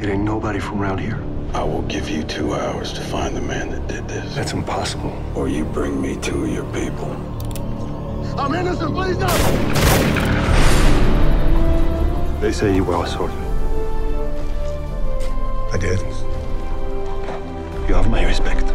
It ain't nobody from around here. I will give you 2 hours to find the man that did this. That's impossible. Or you bring me two of your people. I'm innocent, please don't! They say you were assaulted. I did. You have my respect.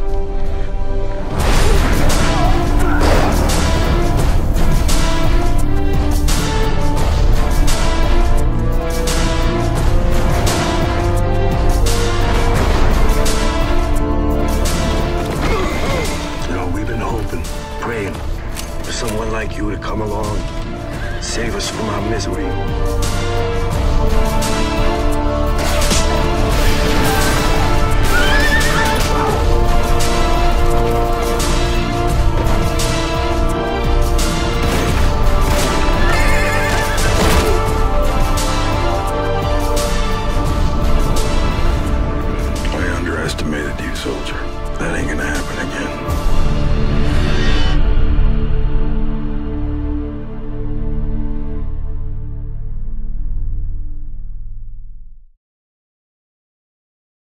Someone like you to come along, save us from our misery.